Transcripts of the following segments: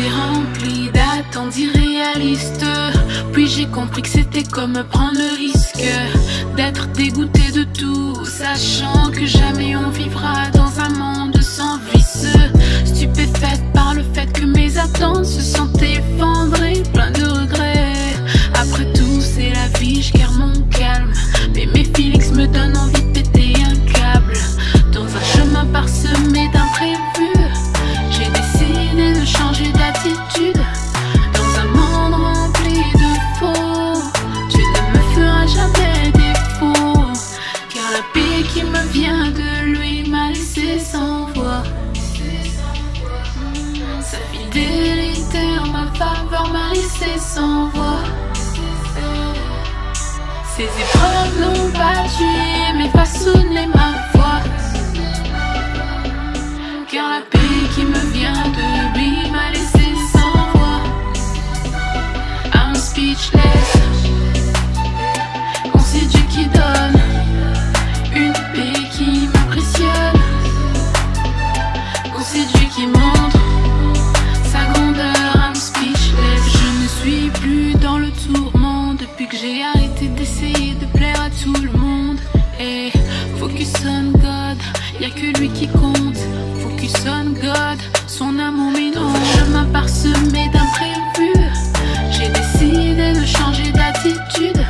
J'étais remplie d'attentes irréalistes, puis j'ai compris que c'était comme prendre le risque d'être dégoûté de tout, sachant que jamais on vivra dans un monde sans vice. Stupéfaite par le fait que mes attentes se sont effondrées, plein de regrets. Après tout c'est la vie, je garde mon calme, mais mes feelings me donnent envie de péter un câble. Dans un chemin parsemé d'imprévus, j'ai décidé de changer d'attitude. Dans un monde rempli de faux, tu ne me feras jamais défaut, car la paix qui me vient de lui m'a laissé sans voix. Sa fidélité en ma faveur m'a laissé sans voix. Ces épreuves n'ont pas tué mais façonné ma foi, car la paix qui me vient de lui m'a laissé sans voix. I'm speechless. Quand c'est Dieu qui donne une paix qui m'impressionne, quand c'est Dieu qui montre sa grandeur, I'm speechless. Je ne suis plus dans le tourment depuis que j'ai arrêté d'essayer de plaire à tout le monde. Et focus on God, y'a que lui qui compte. Focus on God, son amour m'énonce. Dans un chemin parsemé d'imprévus, j'ai décidé de changer d'attitude.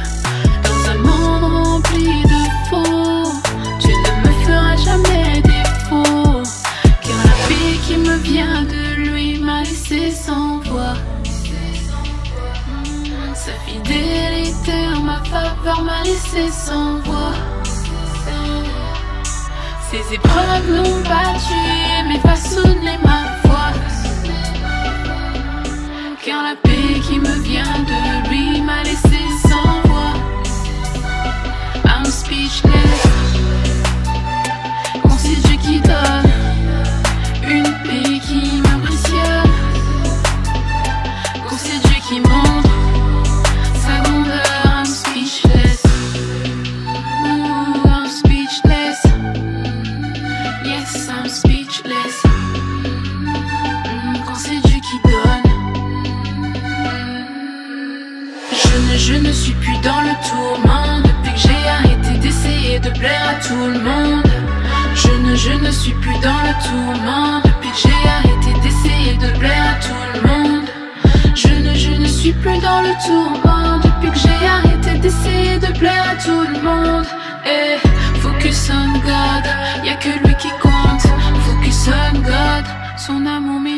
Dans un monde rempli de faux, tu ne me feras jamais défaut, car la paix qui me vient de lui m'a laissé sans voix. Sa fidélité en ma faveur m'a laissé sans voix. Ces épreuves n'ont pas tué mais façonné ma foi, car la paix qui me vient de lui m'a laissé sans voix. I'm speechless. Quand c'est Dieu qui donne une paix qui m'impressionne, quand c'est Dieu qui montre sa grandeur, I'm speechless. I'm speechless. Yes, I'm speechless. Quand c'est Dieu qui donne. Je ne suis plus dans le tourment depuis que j'ai arrêté d'essayer de plaire à tout le monde. Je ne suis plus dans le tourment depuis que j'ai arrêté d'essayer de plaire à tout le monde. Je ne suis plus dans le tourment depuis que j'ai arrêté d'essayer de plaire à tout le monde. Hey, focus on God, y'a que lui qui compte. Focus on God, son amour.